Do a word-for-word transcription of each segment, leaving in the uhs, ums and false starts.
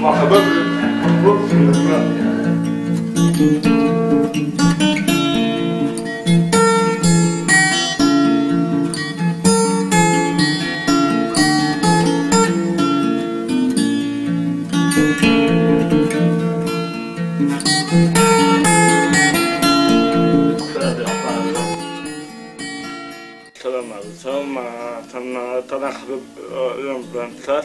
مرحبا بالرقص والأجواء. السلام عليكم، أنا طارق حبيب الانفلونسر،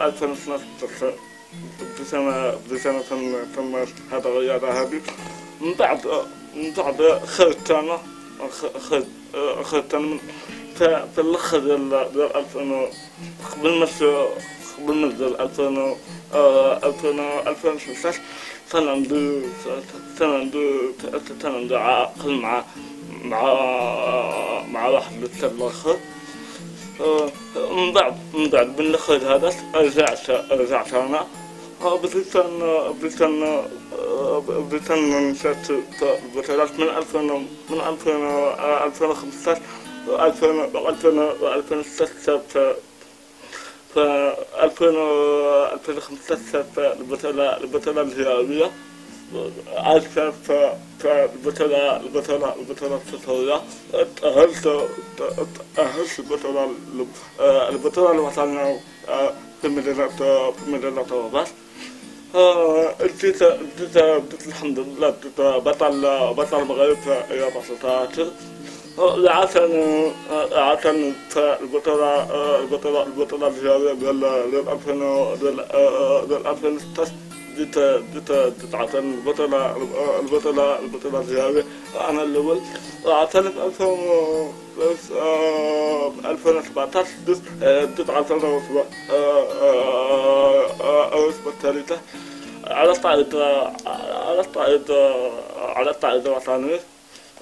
ألفين واثناش بسنة بسنة تم هذا الرياضة هذه. من بعد من بعد خرجت أنا خرجت أنا من في الأخر ديال ألفين قبل ما قبل ما ندير ألفين وستاش تنعندو تنعندو تنعندو عاقل مع مع مع واحد الشاب الآخر. من بعد من بعد من الخرج هذا رجعت رجعت أنا بديت بديت بديت نمشات البطولات من ألفين من ألفين ألفين وخمسطاش ألفين ألفين ألفين وستاش ف ألفين وخمسطاش البطولة البطولة الجهوية، عاد في البطولة البطولة البطولة التطوعية تأهلت تأهلت البطولة البطولة الوطنية في مدينة في مدينة رباط. بديت بديت بديت الحمد لله بديت بطل بطل المغرب في رياضة الكراطي. عشان عشان البطولة البطولة البطولة الجارية ديال ديال ألفين ديال ألفين ستاش ديت ديت ديت عشان البطولة البطولة البطولة الجارية أنا الأول. عشان ألفين ألفين سبعطاش ديت ديت عشان الرتبة الرتبة الثالثة على الصعيد على الصعيد على الصعيد الوطني.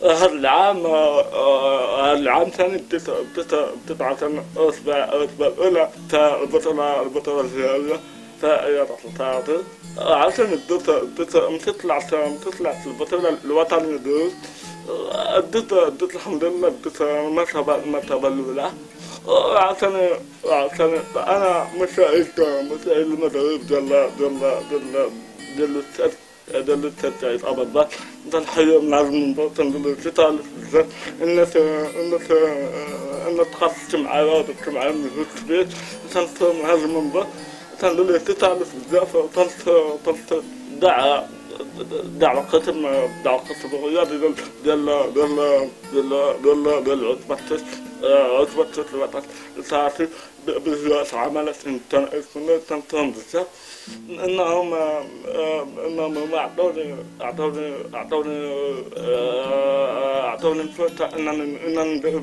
هذا العام هذا العام ثاني بديت بديت بديت عشان الرتبة الرتبة الأولى تاع البطولة البطولة الجهوية تاع رياضة الكراطي. عشان بديت بديت مشيت طلعت مشيت طلعت البطولة الوطنية دوز بديت بديت الحمد لله بديت المرتبة المرتبة الأولى. عشان عشان أنا مساعد مساعد المدرب ديال ديال ديال ديال الأستاذ هذا اللي تتعيط أبدا تنحيو من عند المنبر تنقول شي طالب بزاف الناس الناس الناس تخصصت معايا وضبت معايا من جوج كبير تنصور من هذا المنبر تنقول له شي طالب بزاف تنصور تنصور دع دع القسم دع القسم الرياضي ديال ديال ديال ديال ديال عتبة عتبة الوطن الكراطي بجواز عملت تنصور بزاف. انهم انهم ما عطوني عطوني عطوني عطوني الفرصه انني انني ندير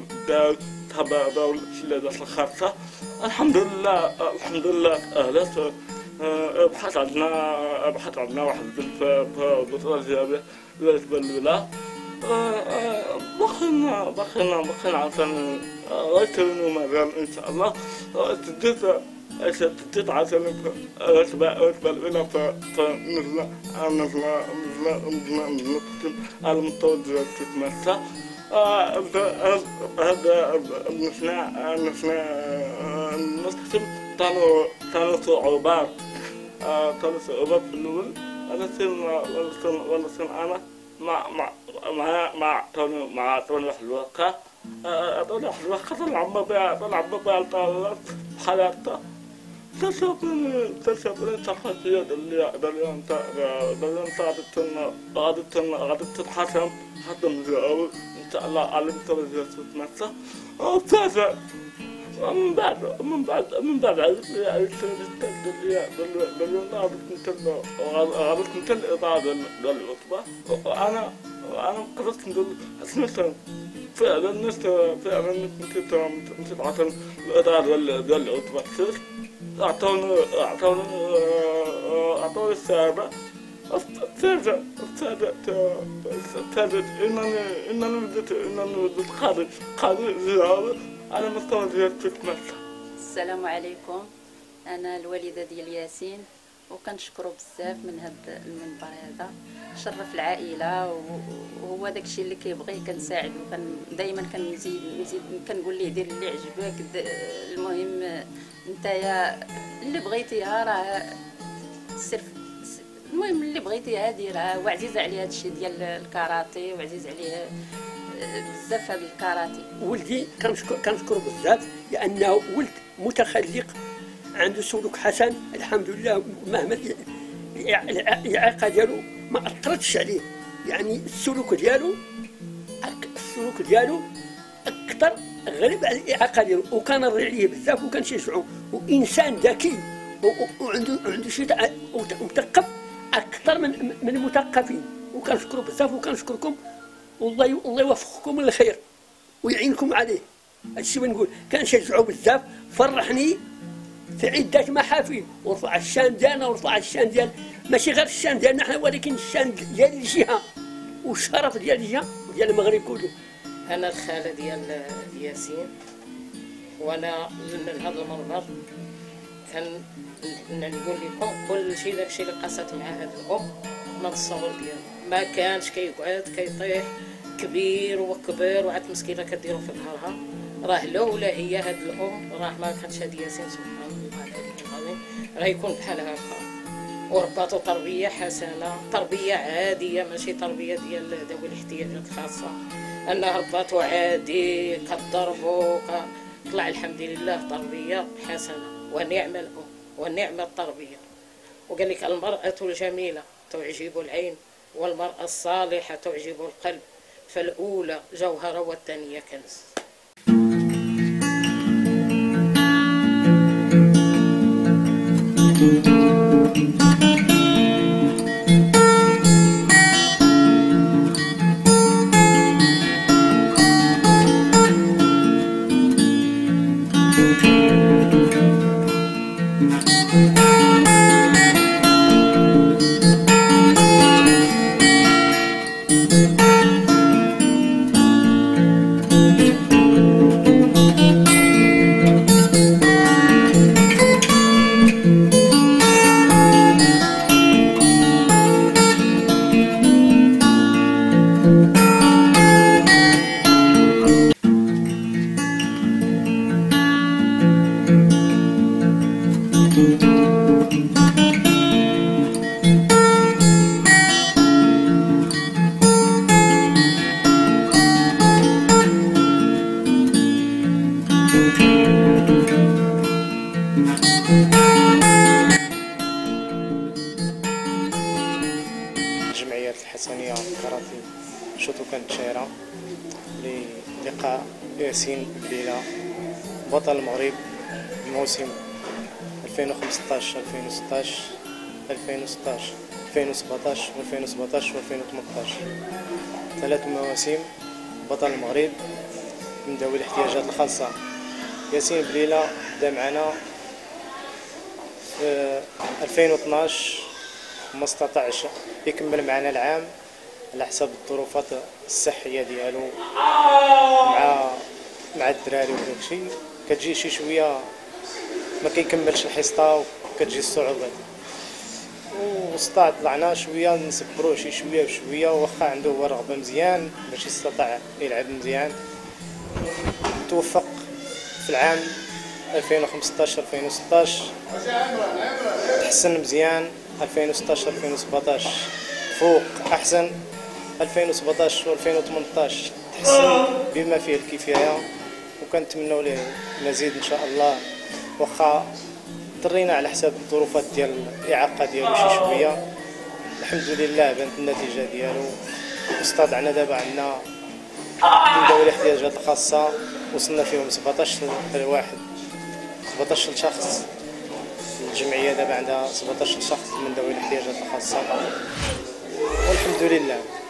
تبع الشلالات الخاصه. الحمد لله الحمد لله تاهلت. بحثت عندنا بحثت عندنا واحد البنت في البطوله الجهويه بالنسبه للولاة. باقينا باقينا باقينا عشان غيتولوا مازال ان شاء الله. تديت أشتت عشان أتبع أتبع الأولى ف فنزل نزل نزل نزل المتوجه في مصر. هذا هذا نحنا نحنا نقسم تانو تانو صعوبات تانو صعوبات في الأول. أنا سن سن ولا سن أنا مع مع مع مع تانو مع تانو حلوقة تانو حلوقة طلع ببيع طلع ببيع طلع حلاقة تسافرين تسافرين تحتيا دليا دليا أنت دليا أنت عادتنا عادتنا عادت حسم حسم جاو إن شاء الله علم ترجع تتمسح. وتسافر من بعد من بعد من بعد عادتني عادتني دليا دليا دليا أنت عادتنا عادتنا الإضاءة دل دلوقتي. وأنا أنا قررت دل أسمع فعلا الناس فعلا الناس مشيت مشيت عشان الإضاءة دل دل العتبة. عطونا عطونا عطوني السبب استرجع استرجع استرجع إنني إنني بديت إنني بديت خارج خارج زيارة على مستوى ديال تتمثل. السلام عليكم، أنا الوالدة ديال ياسين وكنشكرو بزاف من هاد المنبر هذا، شرف العائلة وهو داكشي اللي كيبغيه كنساعدو، دايما كنزيد نزيد كنقول ليه دير اللي عجبك، المهم نتايا اللي بغيتيها راه سير، المهم اللي بغيتيها ديرها، وعزيزة عليها هادشي ديال الكراطي وعزيز عليها بزاف هاد الكراطي. ولدي كنشكر كنشكرو بزاف لأنه ولد متخلق عنده سلوك حسن، الحمد لله مهما الاعاقه ديالو ما اثرتش عليه، يعني السلوك ديالو السلوك ديالو اكثر غلب على الاعاقه ديالو، وكنرجع ليه بزاف وكنشجعو، وانسان ذكي وعنده عنده شي مثقف اكثر من من المثقفين، وكنشكرو بزاف وكنشكركم، والله الله يوفقكم للخير ويعينكم عليه. هادشي ما نقول، كنشجعو بزاف، فرحني في عدة محافل ورفع الشان ديالنا ورفع الشان ديال ماشي غير الشان ديالنا حنا، ولكن الشان ديال الجهة والشرف ديال الجهة وديال المغرب كله. أنا الخالة ديال ياسين، وأنا من هذا المنبر كنقول لكم كل شيء، داكشي اللي قصت مع هذا الأم من الصغر ديالها، ما كانش كيقعد كيطيح كبير وكبير وعاد مسكينة كديرو في ظهرها، راه لولا هي هاد الام راه ما كانتش هاد ياسين سبحان الله العظيم غيكون بحال هكا، ورباطو تربيه حسنه، تربيه عاديه ماشي تربيه ديال ذوي الاحتياجات الخاصه، انها رباطو عادي كضربو طلع الحمد لله تربيه حسنه، ونعم الام ونعم التربيه. وقال لك المراه الجميله تعجب العين والمراه الصالحه تعجب القلب، فالاولى جوهره والثانيه كنز. الجمعيات الحسنيه الكراطي شوتو كانت شهيره للقاء ياسين بليله بطل المغرب موسم ألفين وخمسطاش ألفين وستطاش ألفين وستطاش ألفين وسبعطاش وألفين وسبعطاش وألفين وثمنطاش، ثلاث مواسم بطل المغرب من ذوي الاحتياجات الخاصه. ياسين بليله بدا معنا في ألفين وطناش وما استطاعش يكمل معنا العام على حسب الظروفات الصحيه ديالو مع مع الدراري وداكشي، كتجي شي شويه ما كيكملش الحصه وكتجي الصعوبات، واستطاع طلعنا شويه نصبروه شي شويه بشويه، واخا عنده هو رغبه مزيان باش يستطاع يلعب مزيان. توفق في العام ألفين وخمسطاش ألفين وستطاش، تحسن مزيان ألفين وستطاش ألفين وسبعطاش فوق احسن، ألفين وسبعطاش وألفين وثمنطاش تحسن بما فيه الكفايه، وكنتمنوا ليه المزيد ان شاء الله، واخا اضطرينا على حساب الظروفات ديال الاعاقه ديالو شي شويه، الحمد لله بانت النتيجه ديالو، واستطعنا دابا عندنا من ذوي الاحتياجات الخاصه وصلنا فيهم سبعطاش لواحد سبعطاش شخص، الجمعيه دابا عندها سبعطاش شخص من ذوي الاحتياجات الخاصه والحمد لله.